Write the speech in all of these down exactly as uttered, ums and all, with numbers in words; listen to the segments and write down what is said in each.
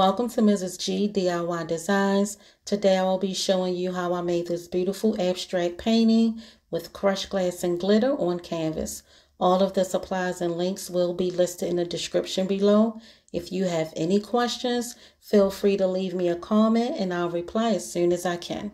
Welcome to Mrs G D I Y Designs. Today I will be showing you how I made this beautiful abstract painting with crushed glass and glitter on canvas. All of the supplies and links will be listed in the description below. If you have any questions, feel free to leave me a comment and I'll reply as soon as I can.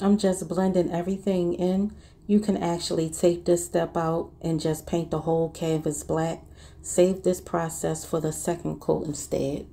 I'm just blending everything in. You can actually take this step out and just paint the whole canvas black. Save this process for the second coat instead.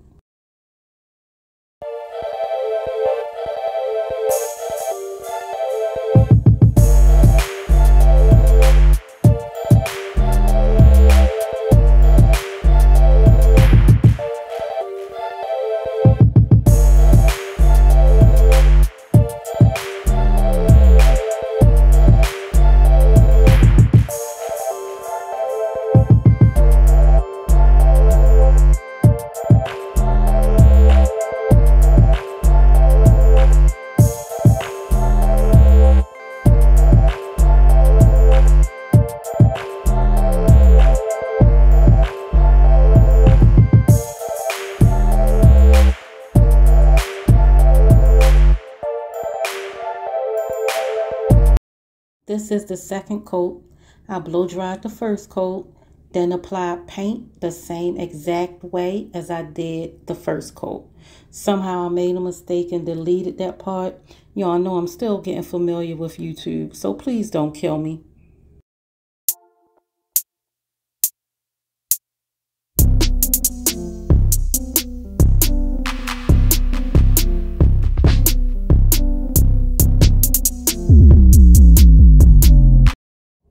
this is the second coat. I blow dried the first coat, then apply paint the same exact way as I did the first coat. Somehow I made a mistake and deleted that part. Y'all know I'm still getting familiar with YouTube, so please don't kill me.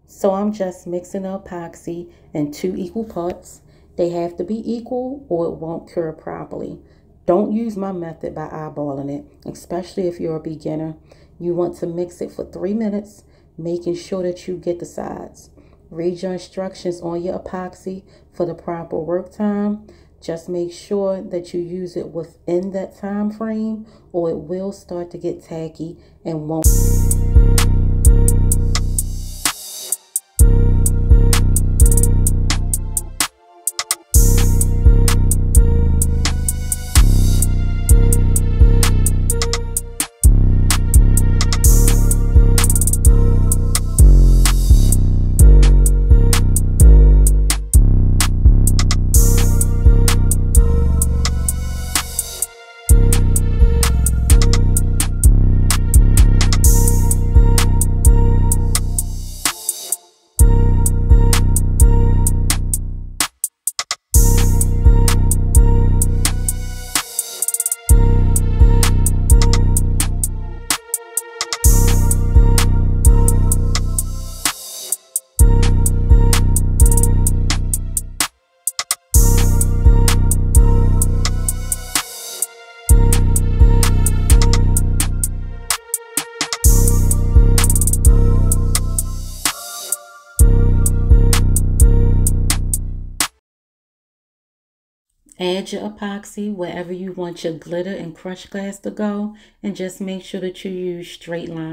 So I'm just mixing the epoxy in two equal parts. They have to be equal or it won't cure properly. Don't use my method by eyeballing it, especially if you're a beginner. You want to mix it for three minutes, making sure that you get the sides. Read your instructions on your epoxy for the proper work time. Just make sure that you use it within that time frame or it will start to get tacky and won't. Add your epoxy wherever you want your glitter and crushed glass to go, and just make sure that you use straight lines.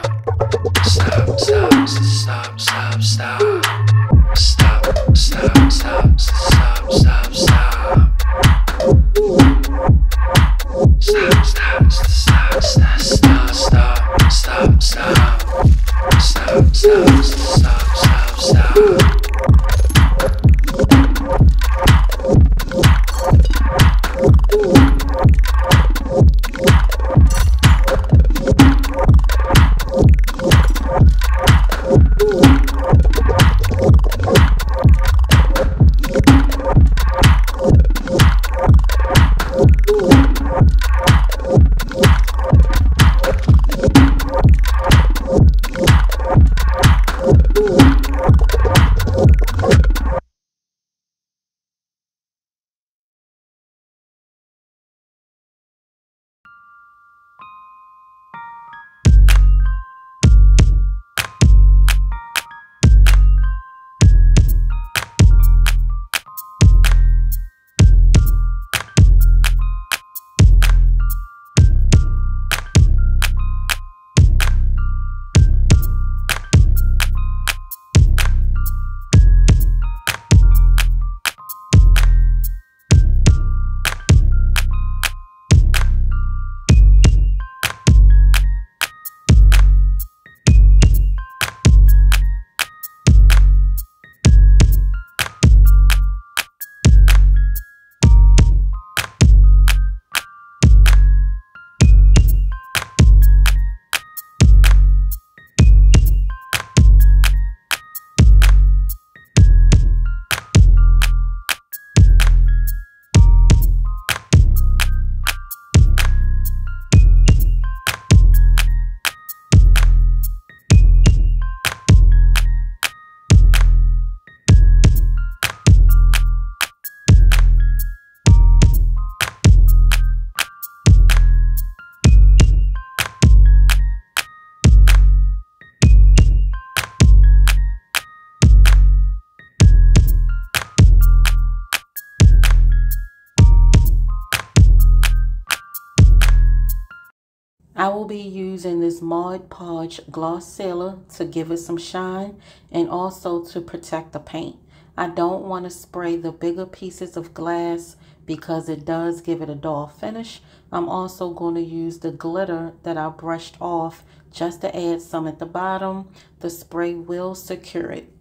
I will be using this Mod Podge gloss sealer to give it some shine and also to protect the paint. I don't want to spray the bigger pieces of glass because it does give it a dull finish. I'm also going to use the glitter that I brushed off just to add some at the bottom. The spray will secure it.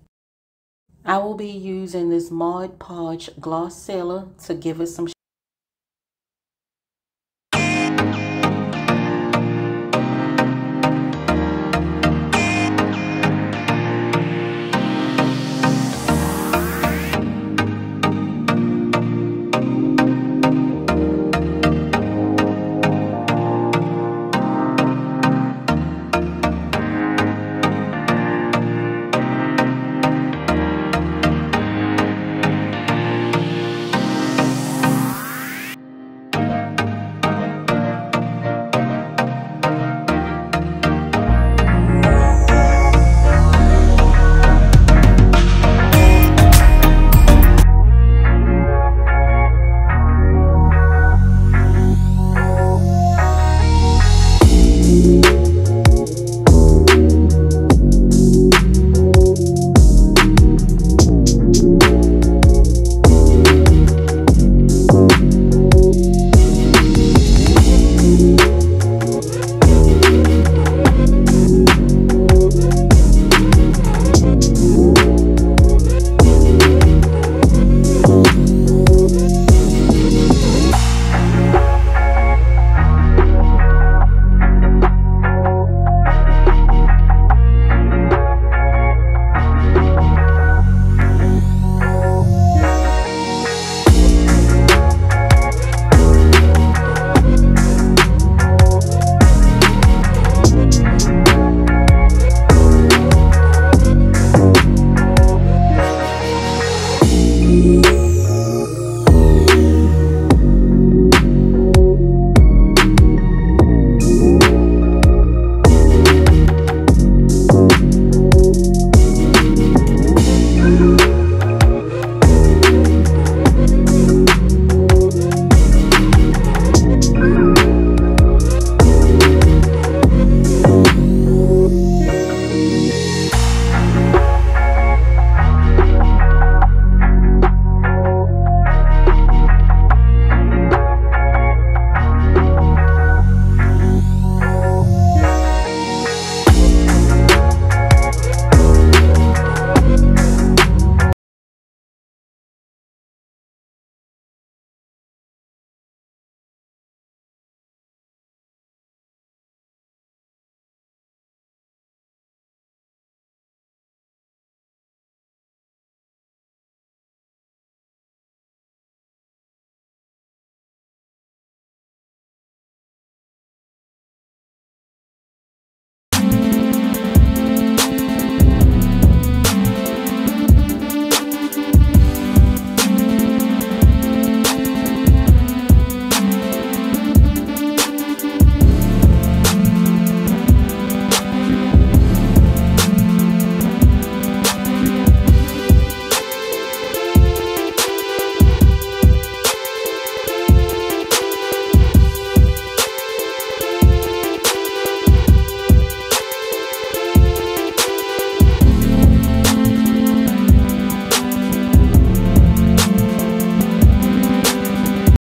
I will be using this Mod Podge gloss sealer to give it some